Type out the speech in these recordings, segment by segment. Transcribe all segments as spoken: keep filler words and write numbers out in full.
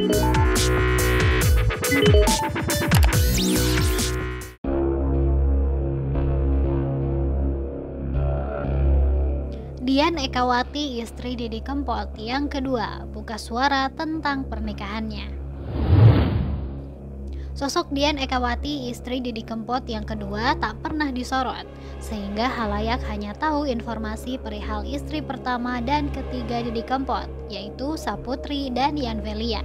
Dian Ekawati, istri Didi Kempot yang kedua, buka suara tentang pernikahannya. Sosok Dian Ekawati, istri Didi Kempot yang kedua, tak pernah disorot, sehingga halayak hanya tahu informasi perihal istri pertama dan ketiga Didi Kempot, yaitu Saputri dan Yan Vellia.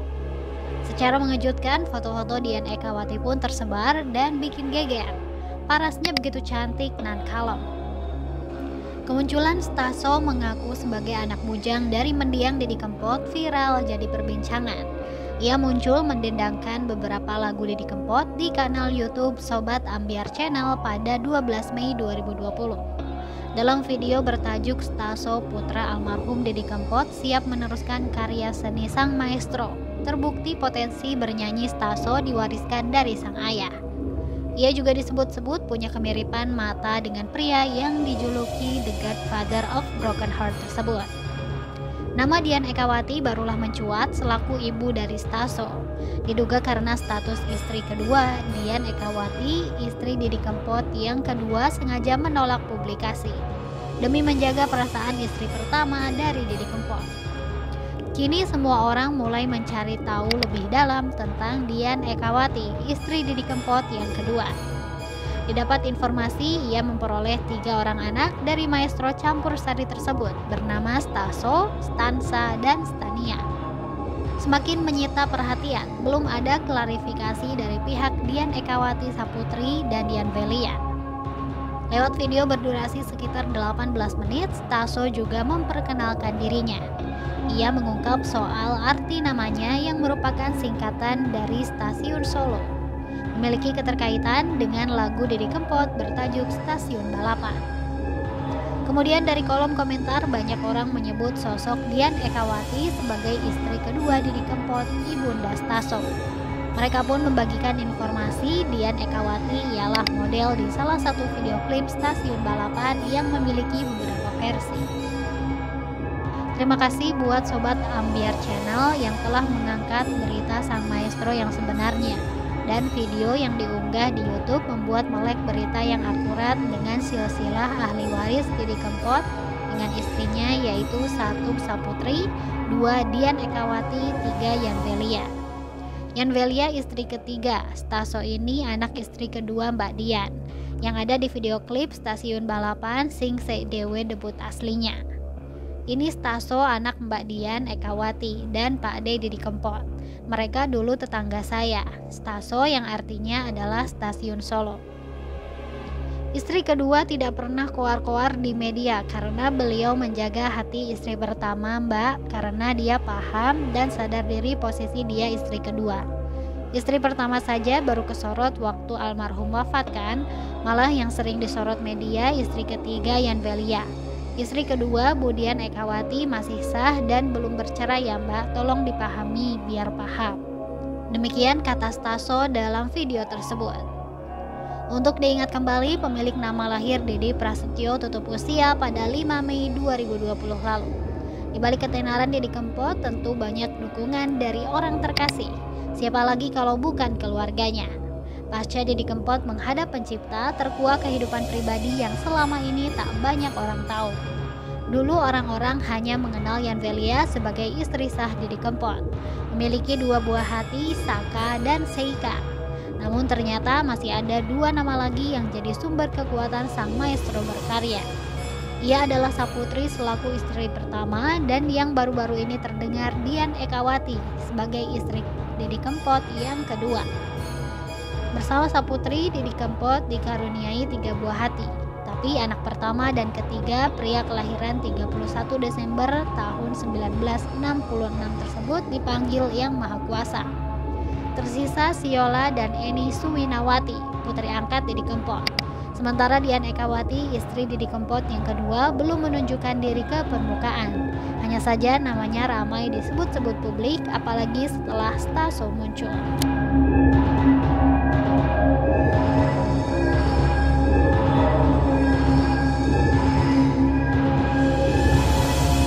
Secara mengejutkan, foto-foto Dian Ekawati pun tersebar dan bikin geger. Parasnya begitu cantik nan kalem. Kemunculan Staso mengaku sebagai anak bujang dari mendiang Didi Kempot viral jadi perbincangan. Ia muncul mendendangkan beberapa lagu Didi Kempot di kanal YouTube Sobat Ambyar Channel pada dua belas Mei dua ribu dua puluh. Dalam video bertajuk Staso Putra Almarhum Didi Kempot siap meneruskan karya seni sang maestro, terbukti potensi bernyanyi Staso diwariskan dari sang ayah. Ia juga disebut-sebut punya kemiripan mata dengan pria yang dijuluki The Godfather of Broken Heart tersebut. Nama Dian Ekawati barulah mencuat selaku ibu dari Staso. Diduga karena status istri kedua, Dian Ekawati, istri Didi Kempot yang kedua, sengaja menolak publikasi demi menjaga perasaan istri pertama dari Didi Kempot. Kini semua orang mulai mencari tahu lebih dalam tentang Dian Ekawati, istri Didi Kempot yang kedua. Didapat informasi ia memperoleh tiga orang anak dari maestro campur sari tersebut bernama Staso, Stansa, dan Stania. Semakin menyita perhatian, belum ada klarifikasi dari pihak Dian Ekawati Saputri dan Yan Vellia. Lewat video berdurasi sekitar delapan belas menit, Staso juga memperkenalkan dirinya. Ia mengungkap soal arti namanya yang merupakan singkatan dari Stasiun Solo, memiliki keterkaitan dengan lagu Didi Kempot bertajuk Stasiun Balapan. Kemudian dari kolom komentar banyak orang menyebut sosok Dian Ekawati sebagai istri kedua Didi Kempot, ibunda Staso. Mereka pun membagikan informasi Dian Ekawati ialah model di salah satu video klip Stasiun Balapan yang memiliki beberapa versi. Terima kasih buat Sobat Ambyar Channel yang telah mengangkat berita sang maestro yang sebenarnya. Dan video yang diunggah di YouTube membuat melek berita yang akurat dengan silsilah ahli waris Didi Kempot dengan istrinya yaitu satu Saputri, dua Dian Ekawati, tiga Yan Vellia. Yan Vellia istri ketiga, Staso ini anak istri kedua Mbak Dian, yang ada di video klip Stasiun Balapan sing sek dewe debut aslinya. Ini Staso anak Mbak Dian Ekawati dan Pak D Didi Kempot. Mereka dulu tetangga saya. Staso yang artinya adalah Stasiun Solo. Istri kedua tidak pernah koar-koar di media karena beliau menjaga hati istri pertama Mbak, karena dia paham dan sadar diri posisi dia istri kedua. Istri pertama saja baru kesorot waktu almarhum wafat kan. Malah yang sering disorot media istri ketiga Yan Vellia. Istri kedua, Bu Dian Ekawati, masih sah dan belum bercerai ya Mbak, tolong dipahami biar paham. Demikian kata Staso dalam video tersebut. Untuk diingat kembali, pemilik nama lahir Didi Prasetyo tutup usia pada lima Mei dua ribu dua puluh lalu. Di balik ketenaran Didi Kempot tentu banyak dukungan dari orang terkasih. Siapa lagi kalau bukan keluarganya. Pasca Didi Kempot menghadap pencipta, terkuak kehidupan pribadi yang selama ini tak banyak orang tahu. Dulu orang-orang hanya mengenal Yan Vellia sebagai istri sah Didi Kempot, memiliki dua buah hati, Saka dan Seika. Namun ternyata masih ada dua nama lagi yang jadi sumber kekuatan sang maestro berkarya. Ia adalah Saputri selaku istri pertama dan yang baru-baru ini terdengar Dian Ekawati sebagai istri Didi Kempot yang kedua. Bersama Saputri, Didi Kempot dikaruniai tiga buah hati. Tapi anak pertama dan ketiga, pria kelahiran tiga puluh satu Desember tahun seribu sembilan ratus enam puluh enam tersebut dipanggil Yang Maha Kuasa. Tersisa Siola dan Eni Suwinawati, putri angkat Didi Kempot. Sementara Dian Ekawati, istri Didi Kempot yang kedua, belum menunjukkan diri ke permukaan. Hanya saja namanya ramai disebut-sebut publik, apalagi setelah Staso muncul.